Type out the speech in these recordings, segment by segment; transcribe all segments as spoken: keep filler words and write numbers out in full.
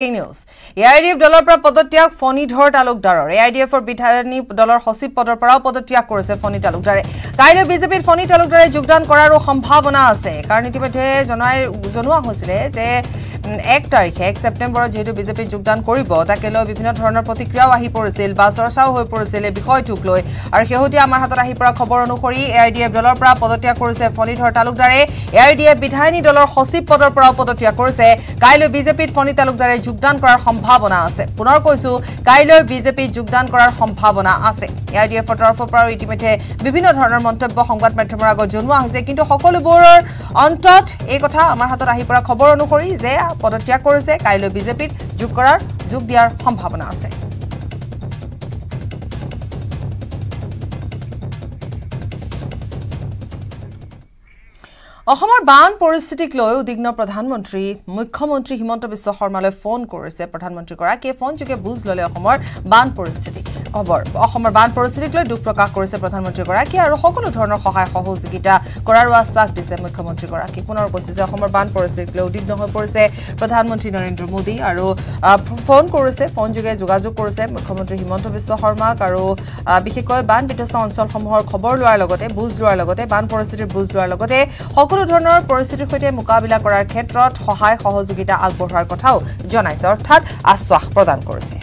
News. A I U D F dollar pra podotyak Phani Taalukdar. A I U D F or bidhani dollar hosip podor parao podotyak korse Phani Taalukdar. Kailo B J P Phani Taalukdar jogdan korar sombhabona ase. Karon itimidhe jonai jonua hoisile je ek tarikhe ek September jehetu B J P jogdan koribo takelo bibhinno dhoroner protikriya ahi porisil ba sorchao hoi porisil bikhoytuk loi ar shehotia amar hator ahi para khobor onukori A I U D F dollar pra podotyak korse Phani Taalukdar. A I U D F bidhani dollar hosip podor parao podotyak korse. Kailo B J P Phani Taalukdar Jugdan korar sombhabona ase. Punar koisu kailor B J P jugdan korar sombhabona ase. A I U D F torfor para itimete bibhinno dhoroner montobbo সংবাদ মাধ্যমৰ আগত জনোৱা হৈছে কিন্তু সকলোবোৰৰ অন্তত এই কথা আমাৰ হাতত আহি পৰা খবৰ অনুসৰি যে পদত্যাগ কৰিছে কাইলৈ বিজেপিত যোগ কৰাৰ যোগ দিয়াৰ সম্ভাৱনা আছে। অসমৰ বান পৰিস্থিতিক লৈ উদ্বিগ্ন প্ৰধানমন্ত্ৰী মুখ্যমন্ত্ৰী হিমন্ত বিশ্ব শৰ্মালৈ ফোন কৰিছে প্ৰধানমন্ত্ৰী কৰা কে ফোন যোগে বুজ ললে অসমৰ বান পৰিস্থিতি খবৰ অসমৰ বান পৰিস্থিতিক লৈ দুখ প্ৰকাশ কৰিছে প্ৰধানমন্ত্ৰী কৰা কি আৰু সকলো ধৰণৰ সহায় সহযোগিতা কৰাৰ আশ্বাস দিছে মুখ্যমন্ত্ৰী কৰা কি পুনৰ কৈছে যে অসমৰ বান পৰিস্থিতিক লৈ উদ্বিগ্ন হৈ পৰিছে প্ৰধানমন্ত্ৰী নৰেন্দ্ৰ মোদী আৰু ফোন কৰিছে ফোন যোগে যোগাযোগ কৰিছে মুখ্যমন্ত্ৰী হিমন্ত বিশ্ব শৰ্মাক আৰু বিশেষকৈ বান বিধ্বস্ত অঞ্চলসমূহৰ খবৰ লোৱাৰ লগতে বুজ লোৱাৰ লগতে বান পৰিস্থিতিৰ বুজ লোৱাৰ লগতে ধৰণৰ পৰিস্থিতিৰ সৈতে মোকাবিলা কৰাৰ ক্ষেত্ৰত সহায় সহযোগিতা আগবঢ়োৱাৰ কথাও জনাইছে অৰ্থাৎ আশ্বাস প্ৰদান কৰিছে।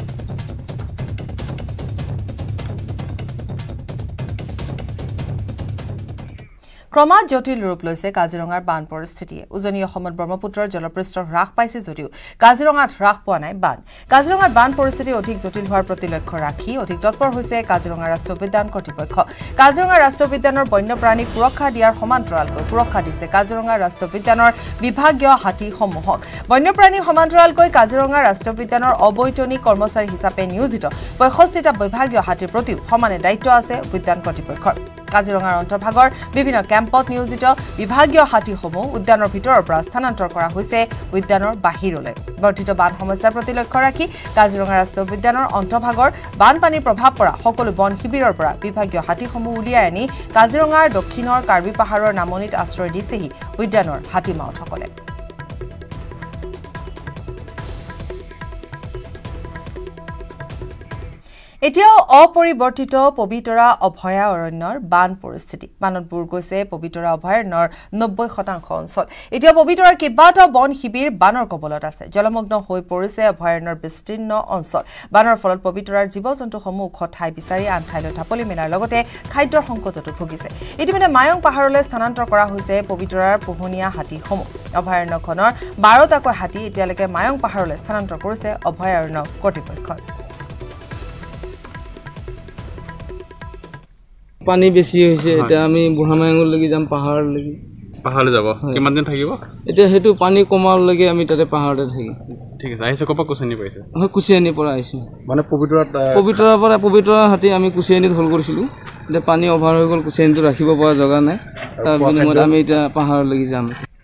ক্ৰমা জটিল ৰূপ লৈছে কাজিৰঙাৰ বান পৰিস্থিতি উজনি অসমত ব্ৰহ্মপুত্ৰৰ জলপৃষ্ঠ হ্ৰাস পাইছে যদিও কাজিৰঙাত হ্ৰাস পোৱা নাই বান কাজিৰঙাৰ বান পৰিস্থিতি অধিক জটিল হোৱাৰ প্ৰতি লক্ষ্য ৰাখি অধিক তৎপৰ হৈছে কাজিৰঙা ৰাষ্ট্ৰীয় উদ্যান কৰ্তৃপক্ষ কাজিৰঙা ৰাষ্ট্ৰীয় উদ্যানৰ বন্যপ্ৰাণী সুৰক্ষা দিয়াৰ সমান্তৰালকৈ সুৰক্ষা দিছে কাজিৰঙা ৰাষ্ট্ৰীয় উদ্যানৰ বিভাগীয় হাতীসমূহক বন্যপ্ৰাণী সমান্তৰালকৈ কাজিৰঙা ৰাষ্ট্ৰীয় উদ্যানৰ অবৈতনিক কৰ্মচাৰী হিচাপে নিয়োজিত পঁয়ষষ্ঠিটা বিভাগীয় হাতীৰ প্ৰতিও সমানে দায়িত্ব আছে উদ্যান কৰ্তৃপক্ষৰ কাজিৰঙাৰ অন্তৰ্ভাগৰ বিভিন্ন কেম্পত নিয়োজিত বিভাগীয় হাতীসমূহ উদ্যানৰ ভিতৰৰ পৰা স্থানান্তৰ কৰা হৈছে উদ্যানৰ বাহিৰলৈ বৰ্ধিত বান সমস্যাৰ প্ৰতি লক্ষ্য ৰাখি কাজিৰঙা ৰাষ্ট্ৰীয় উদ্যানৰ অন্তৰ্ভাগৰ বানপানীৰ প্ৰভাৱ পৰা সকলো বন শিবিৰৰ পৰা বিভাগীয় হাতীসমূহ উলিয়াই আনি কাজিৰঙাৰ দক্ষিণৰ কাৰ্বি পাহাৰৰ নামনিত আশ্ৰয় দিছেহি উদ্যানৰ হাতী মাউতসকলে এতিয়াও অপৰিৱৰ্তিত পবিতৰা অভয়াৰণ্যৰ বান পৰিস্থিতি বানত বুৰ গৈছে পবিতৰা অভয়াৰণ্যৰ নব্বৈ শতাংশ অঞ্চল এতিয়া পবিতৰা কিবাটা বন শিবিৰ বানৰ কবলত আছে জলমগ্ন হৈ পৰিছে অভয়াৰণ্যৰ বিস্তীৰ্ণ অঞ্চল বানৰ ফলত পবিতৰাৰ জীৱ-জন্তুসমূহ খঠাই বিচাৰি আন ঠাইলৈ ঢাপলি মেলাৰ লগতে খাদ্যৰ সংকটতো ভুগিছে ইতিমধ্যে মায়ং পাহাৰলৈ স্থানান্তৰ কৰা হৈছে পবিতৰাৰ পোহনীয়া হাতীসমূহ অভয়াৰণ্যখনৰ বাৰটাকৈ হাতী এতিয়ালৈকে মায়ং পাহাৰলৈ স্থানান্তৰ কৰিছে অভয়াৰণ্য কৰ্তৃপক্ষই পানি বেশি হইছে এটা আমি বুঢ়ামায়ঙৰ লাগি যাম পাহাৰ লাগি পাহাৰ যাব কিমান দিন থাকিব এটা হেতু পানি কমাল লাগি আমি তাতে পাহাৰতে থাকি ঠিক আছে আইছে কপা কুচিনি পাইছে হ্যাঁ কুচিনি পৰা আইছে মানে পবিতৰা পবিতৰা পৰা পবিতৰা হাতি আমি কুচিনি ধল কৰিছিলো এটা পানি অভাৰ হৈ গল কুচিনিটো ৰাখিব পৰা জগা নাই তাৰ বিনিময়ত আমি এটা পাহাৰ লাগি যাম।